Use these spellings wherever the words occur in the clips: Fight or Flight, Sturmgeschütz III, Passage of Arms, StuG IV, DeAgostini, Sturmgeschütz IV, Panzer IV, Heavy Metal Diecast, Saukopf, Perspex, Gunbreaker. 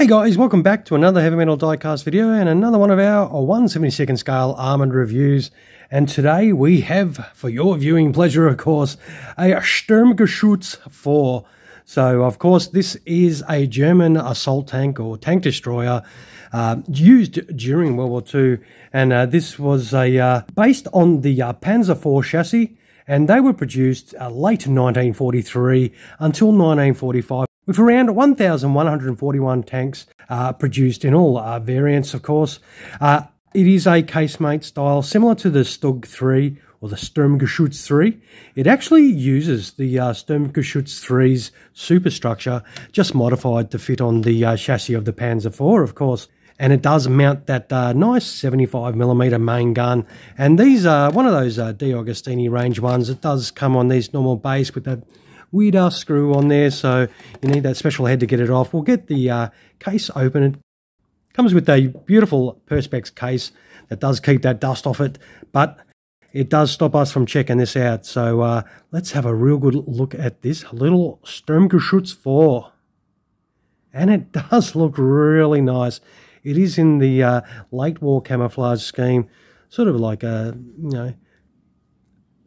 Hey guys, welcome back to another heavy metal diecast video and another one of our 1/72nd scale armoured reviews. And today we have, for your viewing pleasure of course, a Sturmgeschütz IV. So of course this is a German assault tank or tank destroyer used during World War II. And this was a based on the Panzer IV chassis, and they were produced late 1943 until 1945. With around 1,141 tanks produced in all variants, of course. It is a casemate style, similar to the Stug III or the Sturmgeschütz III. It actually uses the Sturmgeschütz III's superstructure, just modified to fit on the chassis of the Panzer IV, of course. And it does mount that nice 75mm main gun. And these are one of those DeAgostini range ones. It does come on these normal bays with that weird ass screw on there, so you need that special head to get it off. We'll get the case open. It comes with a beautiful Perspex case that does keep that dust off it, but it does stop us from checking this out. So let's have a real good look at this little Sturmgeschütz IV. And it does look really nice. It is in the late war camouflage scheme, sort of like a, you know,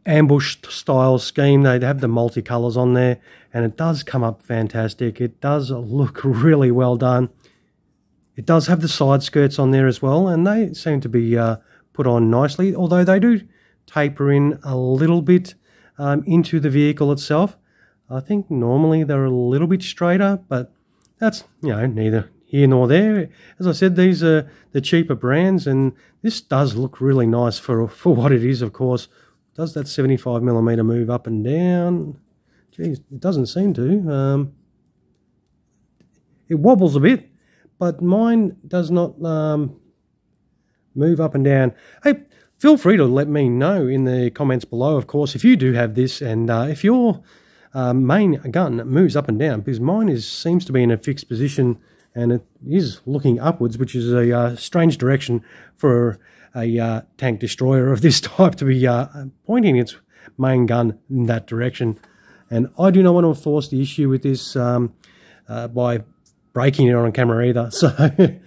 ambush style scheme. They have the multicolours on there, and it does come up fantastic. It does look really well done. It does have the side skirts on there as well, and they seem to be put on nicely, although they do taper in a little bit into the vehicle itself. I think normally they're a little bit straighter, but that's, you know, neither here nor there. As I said, these are the cheaper brands, and this does look really nice for what it is, of course. Does that 75mm move up and down? Geez, it doesn't seem to. It wobbles a bit, but mine does not move up and down. Hey, feel free to let me know in the comments below, of course, if you do have this, and if your main gun moves up and down, because mine seems to be in a fixed position, and it is looking upwards, which is a strange direction for a tank destroyer of this type to be pointing its main gun in that direction. And I do not want to force the issue with this by breaking it on camera either. So it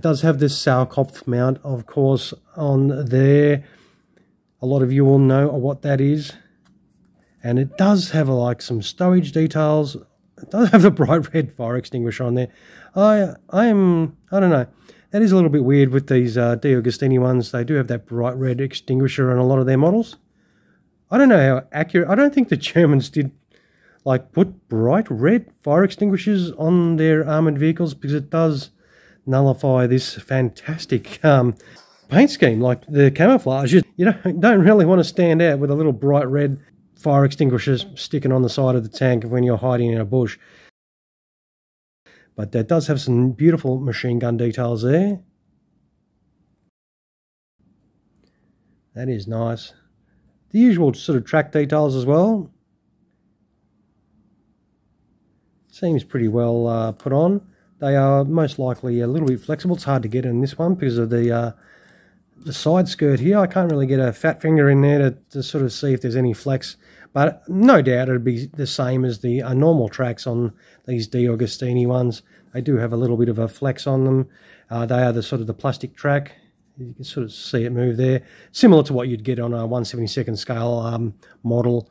does have this Saukopf mount, of course, on there. A lot of you will know what that is. And it does have like some stowage details. It does have the bright red fire extinguisher on there. I don't know. That is a little bit weird with these DeAgostini ones. They do have that bright red extinguisher on a lot of their models. I don't know how accurate. I don't think the Germans did, like, put bright red fire extinguishers on their armoured vehicles, because it does nullify this fantastic paint scheme. Like, the camouflage, you don't really want to stand out with a little bright red fire extinguishers sticking on the side of the tank when you're hiding in a bush. But that does have some beautiful machine gun details there. That is nice. The usual sort of track details as well. Seems pretty well put on. They are most likely a little bit flexible. It's hard to get in this one because of the side skirt here. I can't really get a fat finger in there to sort of see if there's any flex. But no doubt it'd be the same as the normal tracks on these DeAgostini ones. They do have a little bit of a flex on them. They are the sort of the plastic track. You can sort of see it move there, similar to what you'd get on a 1/72nd scale model.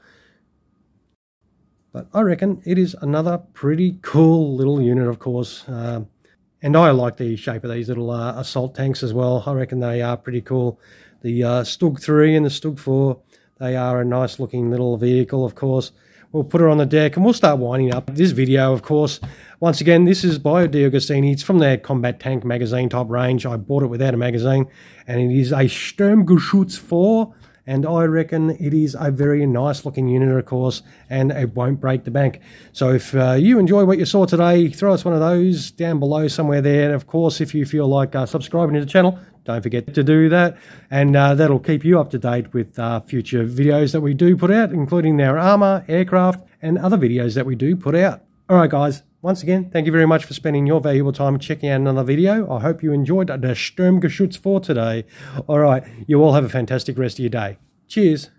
But I reckon it is another pretty cool little unit, of course. And I like the shape of these little assault tanks as well. I reckon they are pretty cool. The Stug III and the Stug IV. They are a nice looking little vehicle, of course. We'll put her on the deck and we'll start winding up this video, of course. Once again, this is by DeAgostini. It's from their combat tank magazine type range. I bought it without a magazine, and it is a Sturmgeschütz IV, and I reckon it is a very nice looking unit, of course, and it won't break the bank. So if you enjoy what you saw today, throw us one of those down below somewhere there. And of course, if you feel like subscribing to the channel, don't forget to do that, and that'll keep you up to date with future videos that we do put out, including our armour, aircraft, and other videos that we do put out. Alright guys, once again, thank you very much for spending your valuable time checking out another video. I hope you enjoyed the Sturmgeschütz IV today. Alright, you all have a fantastic rest of your day. Cheers!